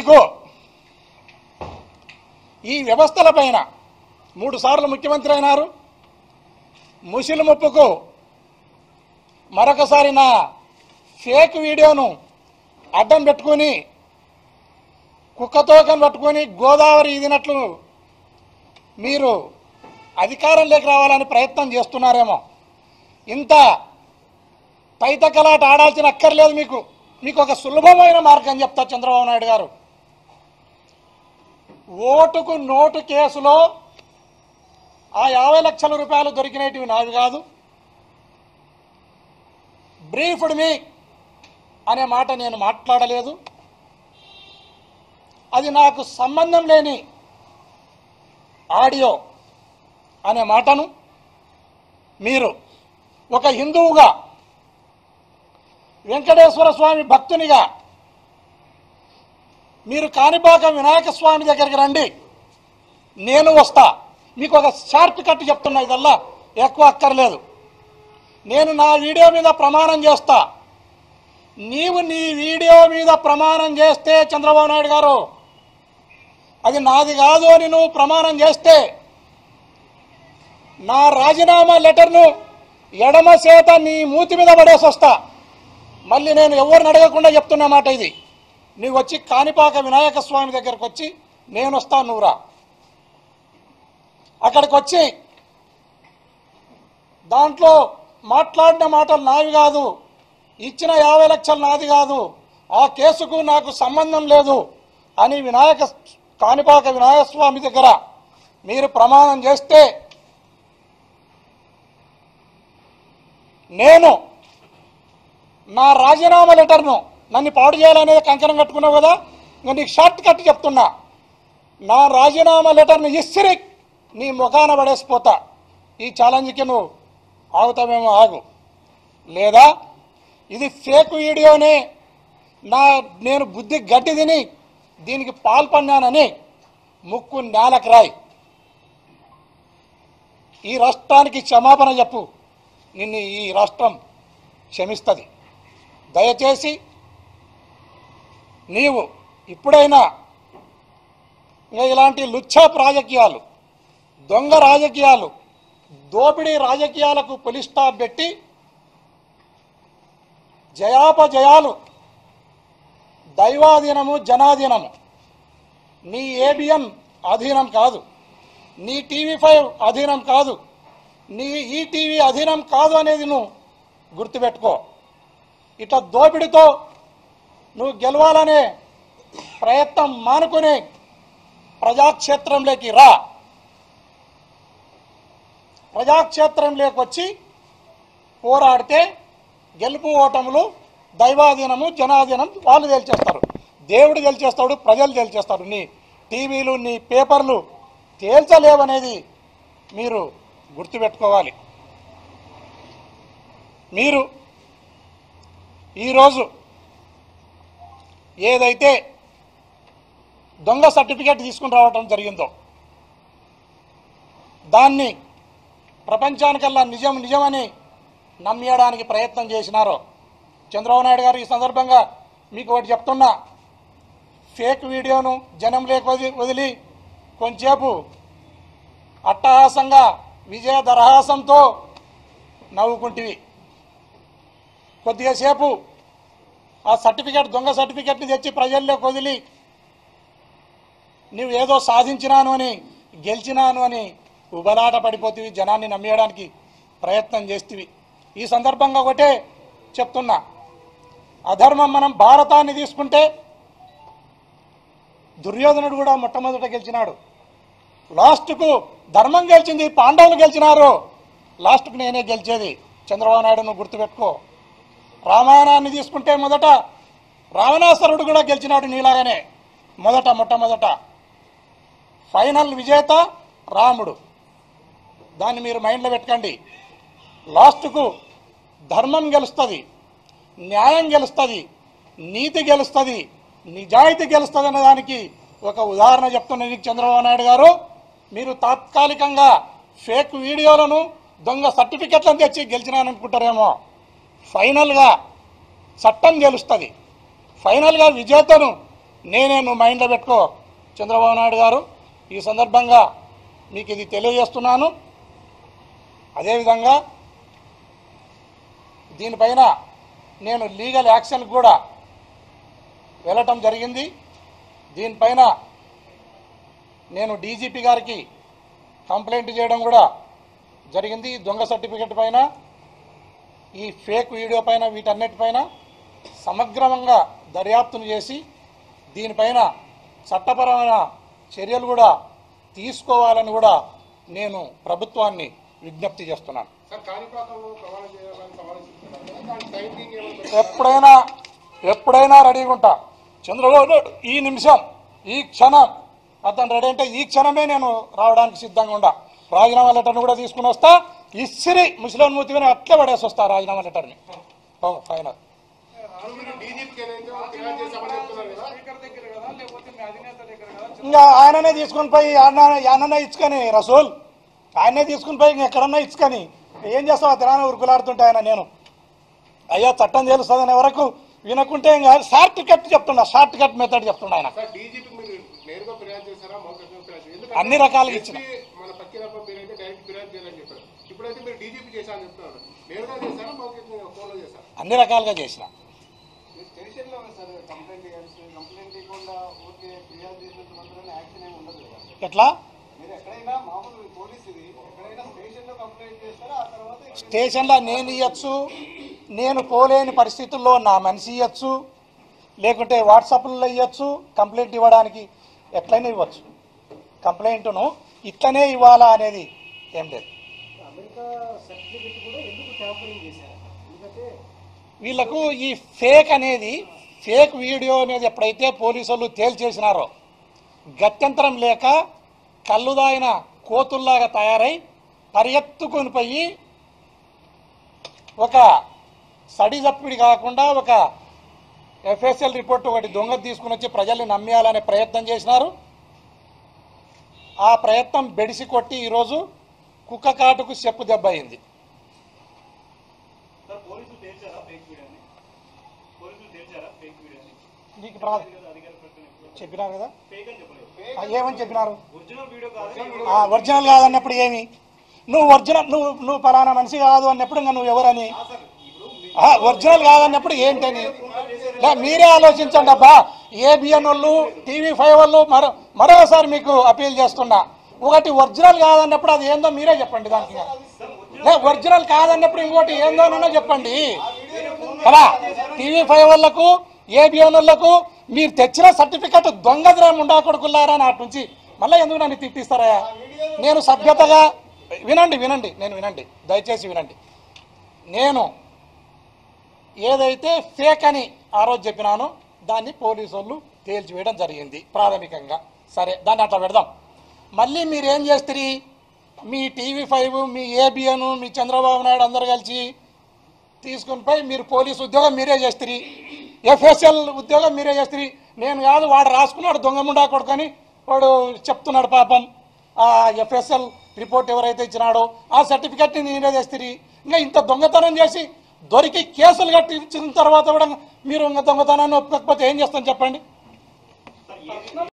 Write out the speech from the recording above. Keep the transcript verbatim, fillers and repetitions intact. మీకు ఈ వ్యవస్థలపైన మూడు సార్లు ముఖ్యమంత్రి అయినారు. ముసిలి ముప్పుకు మరొకసారి నా ఫేక్ వీడియోను అడ్డం పెట్టుకొని కుక్కతో కనబట్టుకొని గోదావరి ఇదినట్లు మీరు అధికారంలోకి రావాలని ప్రయత్నం చేస్తున్నారేమో. ఇంత పైతకలాట ఆడాల్సిన అక్కర్లేదు. మీకు మీకు ఒక సులభమైన మార్గం చెప్తా చంద్రబాబు నాయుడు గారు. ఓటుకు నోటు కేసులో ఆ యాభై లక్షల రూపాయలు దొరికినవి నావి కాదు. బ్రీఫ్డ్ మీ అనే మాట నేను మాట్లాడలేదు. అది నాకు సంబంధం లేని ఆడియో అనే మాటను మీరు ఒక హిందువుగా, వెంకటేశ్వర స్వామి భక్తునిగా మీరు కాణిపాక వినాయక స్వామి దగ్గరికి రండి, నేను వస్తా. మీకు ఒక షార్ట్ కట్ చెప్తున్నా, ఇదల్లా ఎక్కువ అక్కర్లేదు. నేను నా వీడియో మీద ప్రమాణం చేస్తా. నీవు నీ వీడియో మీద ప్రమాణం చేస్తే చంద్రబాబు నాయుడు గారు, అది నాది కాదు అని నువ్వు ప్రమాణం చేస్తే నా రాజీనామా లెటర్ను ఎడమ చేత నీ మూతి మీద పడేసి వస్తా. మళ్ళీ నేను ఎవరిని అడగకుండా చెప్తున్న మాట ఇది. నువ్వు వచ్చి కాణిపాక వినాయక స్వామి దగ్గరకు వచ్చి నేను వస్తాను, నువ్వు రా. అక్కడికి వచ్చి దాంట్లో మాట్లాడిన మాటలు నావి కాదు, ఇచ్చిన యాభై లక్షలు నాది కాదు, ఆ కేసుకు నాకు సంబంధం లేదు అని వినాయక కాణిపాక వినాయక స్వామి దగ్గర మీరు ప్రమాణం చేస్తే నేను నా రాజీనామా లెటర్ను, నన్ను పాడు చేయాలనేది కంకణం కట్టుకున్నావు కదా, నేను నీకు షార్ట్ కట్ చెప్తున్నా, నా రాజీనామా లెటర్ను ఇస్సిరి నీ ముఖాన పడేసిపోతా. ఈ ఛాలెంజ్కి నువ్వు ఆగుతావేమో ఆగు, లేదా ఇది ఫేక్ వీడియోని నా నేను బుద్ధి గట్టి తిని దీనికి పాల్పడినానని ముక్కు నేలకు రాయి. ఈ రాష్ట్రానికి క్షమాపణ చెప్పు, నిన్ను ఈ రాష్ట్రం క్షమిస్తుంది. దయచేసి నీవు ఇప్పుడైనా ఇలాంటి లుచ్చా రాజకీయాలు, దొంగ రాజకీయాలు, దోపిడీ రాజకీయాలకు పులి స్టాప్ పెట్టి జయాపజయాలు, దైవాధీనము జనాధీనము నీ ఏబిఎన్ అధీనం కాదు, నీ టీవీ ఫైవ్ అధీనం కాదు, నీ ఈటీవీ అధీనం కాదు అనేది నువ్వు గుర్తుపెట్టుకో. ఇట్లా దోపిడితో నువ్వు గెలవాలనే ప్రయత్నం మానుకుని ప్రజాక్షేత్రంలోకి రా. ప్రజాక్షేత్రంలోకి వచ్చి పోరాడితే గెలుపు ఓటములు, దైవాధీనము జనాధీనం వాళ్ళు తేల్చేస్తారు, దేవుడు తేల్చేస్తాడు, ప్రజలు తేల్చేస్తారు. నీ టీవీలు, నీ పేపర్లు తేల్చలేవనేది మీరు గుర్తుపెట్టుకోవాలి. మీరు ఈరోజు ఏదైతే దొంగ సర్టిఫికేట్ తీసుకుని రావడం జరిగిందో దాన్ని ప్రపంచానికల్లా నిజం నిజమని నమ్మేయడానికి ప్రయత్నం చేసినారో చంద్రబాబు నాయుడు గారు, ఈ సందర్భంగా మీకు ఒకటి చెప్తున్నా, ఫేక్ వీడియోను జనం లేక వదిలి కొంచెంసేపు అట్టహాసంగా విజయ దరహాసంతో నవ్వుకుంటివి. కొద్దిగా సేపు ఆ సర్టిఫికేట్, దొంగ సర్టిఫికేట్ని తెచ్చి ప్రజల్లోకి వదిలి నువ్వు ఏదో సాధించినాను అని, గెలిచినాను అని ఉబలాట పడిపోతీవి, జనాన్ని నమ్మేయడానికి ప్రయత్నం చేస్తీవి. ఈ సందర్భంగా ఒకటే చెప్తున్నా, అధర్మం, మనం భారతాన్ని తీసుకుంటే దుర్యోధనుడు కూడా మొట్టమొదట గెలిచినాడు, లాస్ట్కు ధర్మం గెలిచింది, పాండవులు గెలిచినారు, లాస్ట్కు నేనే గెలిచేది. చంద్రబాబు నాయుడు నువ్వు గుర్తుపెట్టుకో. రామాయణాన్ని తీసుకుంటే మొదట రావణాసురుడు కూడా గెలిచినాడు నీలాగానే, మొదట మొట్టమొదట ఫైనల్ విజేత రాముడు. దాన్ని మీరు మైండ్లో పెట్టుకోండి. లాస్ట్కు ధర్మం గెలుస్తుంది, న్యాయం గెలుస్తుంది, నీతి గెలుస్తుంది, నిజాయితీ గెలుస్తుంది అనే దానికి ఒక ఉదాహరణ చెప్తున్నాను నీకు చంద్రబాబు నాయుడు గారు. మీరు తాత్కాలికంగా ఫేక్ వీడియోలను, దొంగ సర్టిఫికెట్లను తెచ్చి గెలిచినాననుకుంటారేమో, ఫైనల్గా చట్టం గెలుస్తుంది, ఫైనల్గా విజేతను నేనే ను మైండ్ లో పెట్టుకో చంద్రబాబు నాయుడు గారు ఈ సందర్భంగా మీకు ఇది తెలియజేస్తున్నాను. అదే విధంగా దీనిపైన నేను లీగల్ యాక్షన్ కూడా వెళ్ళటం జరిగింది. దీనిపైన నేను డీజీపీ గారికి కంప్లైంట్ చేయడం కూడా జరిగింది. దొంగ సర్టిఫికెట్ పైన, ఈ ఫేక్ వీడియో పైన, వీటన్నిటిపైన సమగ్రంగా దర్యాప్తును చేసి దీనిపైన చట్టపరమైన చర్యలు కూడా తీసుకోవాలని కూడా నేను ప్రభుత్వాన్ని విజ్ఞప్తి చేస్తున్నాను. ఎప్పుడైనా ఎప్పుడైనా రెడీగా ఉంటా చంద్రబాబు. ఈ నిమిషం, ఈ క్షణం అతను రెడీ అంటే ఈ క్షణమే నేను రావడానికి సిద్ధంగా ఉండా. రాజీనామా లెటర్ను కూడా తీసుకుని వస్తా. ఇస్సిరి ముసలాన్ మూతి మీద అట్లే పడేసి వస్తా రాజీనామా లెటర్ని. ఫైనల్ ఇంకా ఆయననే తీసుకుని పోయి ఆయననే ఇచ్చుకొని, రసూల్ ఆయనే తీసుకుని పోయి ఇంకెక్కడన్నా ఇచ్చుకొని ఏం చేస్తావు? ఆ తెలంగాణ ఉరుకులాడుతుంటే ఆయన నేను అయ్యా చట్టం తెలుస్తుందనే వరకు వినకుంటే ఇంకా షార్ట్ కట్ చెప్తుండ, షార్ట్ కట్ మెథడ్ చెప్తుండ ఆయన. అన్ని రకాలుగా ఇచ్చిన అన్ని రకాలుగా చేసిన ఎట్లా స్టేషన్లో నేను ఇవ్వచ్చు, నేను పోలేని పరిస్థితుల్లో నా మనిషి ఇవ్వచ్చు, లేకుంటే వాట్సాప్లో ఇవ్వచ్చు. కంప్లైంట్ ఇవ్వడానికి ఎట్లయినా ఇవ్వచ్చు. కంప్లైంట్ను ఇట్లనే ఇవ్వాలా అనేది ఏం లేదు. వీళ్ళకు ఈ ఫేక్ అనేది, ఫేక్ వీడియో అనేది ఎప్పుడైతే పోలీసు వాళ్ళు తేల్చేసినారో గత్యంతరం లేక కళ్ళుదాయిన కోతుల్లాగా తయారై పరిగెత్తుకొని పోయి ఒక సడి తప్పిడి కాకుండా ఒక ఎఫ్ఎస్ఎల్ రిపోర్ట్ ఒకటి దొంగ తీసుకుని వచ్చి ప్రజల్ని నమ్మేయాలనే ప్రయత్నం చేసినారు. ఆ ప్రయత్నం బెడిసి కొట్టి ఈరోజు కుక్క కాటుకు చెప్పు దెబ్బ అయింది. చెప్పినారు కదా, ఏమని చెప్పినారు? ఒరిజినల్ కాదన్నప్పుడు ఏమి? నువ్వు ఒరిజినల్, నువ్వు నువ్వు పలానా మనిషి కాదు అన్నప్పుడు ఇంకా నువ్వు ఎవరని? ఒరిజినల్ కాదన్నప్పుడు ఏంటని మీరే ఆలోచించండి అబ్బా. ఏబిఎన్ వాళ్ళు, టీవీ ఫైవ్ వాళ్ళు మరో మరోసారి మీకు అపీల్ చేస్తున్నా. ఒకటి ఒరిజినల్ కాదన్నప్పుడు అది ఏందో మీరే చెప్పండి. దానికి ఒరిజినల్ కాదన్నప్పుడు ఇంకోటి ఏందోనో చెప్పండి కదా. టీవీ ఫైవ్ వాళ్ళకు, ఏబిఎన్ వాళ్ళకు మీరు తెచ్చిన సర్టిఫికెట్ దొంగద్రం ఉండకూడకులారా. నాటి నుంచి మళ్ళీ ఎందుకు నన్ను తిట్టిస్తారా? నేను సభ్యతగా వినండి, వినండి, నేను వినండి, దయచేసి వినండి. నేను ఏదైతే ఫేక్ అని ఆ రోజు చెప్పినానో దాన్ని పోలీసు వాళ్ళు తేల్చివేయడం జరిగింది ప్రాథమికంగా. సరే, దాన్ని అట్లా పెడదాం. మళ్ళీ మీరేం చేస్తారు? మీ టీవీ ఫైవ్, మీ ఏబిఎన్, మీ చంద్రబాబు నాయుడు అందరు కలిసి తీసుకుని పోయి మీరు పోలీసు ఉద్యోగం మీరే చేస్తారు, ఎఫ్ఎస్ఎల్ ఉద్యోగం మీరే చేస్తారు. నేను కాదు, వాడు రాసుకున్నాడు దొంగముండా కొడుకొని వాడు చెప్తున్నాడు పాపం. ఆ ఎఫ్ఎస్ఎల్ రిపోర్ట్ ఎవరైతే ఇచ్చినాడో ఆ సర్టిఫికెట్ని నేనే చేస్తారు. ఇంకా ఇంత దొంగతనం చేసి దొరికి కేసులు కట్టి ఇచ్చిన తర్వాత కూడా మీరు ఇంకా దొంగతనాన్ని ఒప్పుకోకపోతే ఏం చేస్తాను చెప్పండి?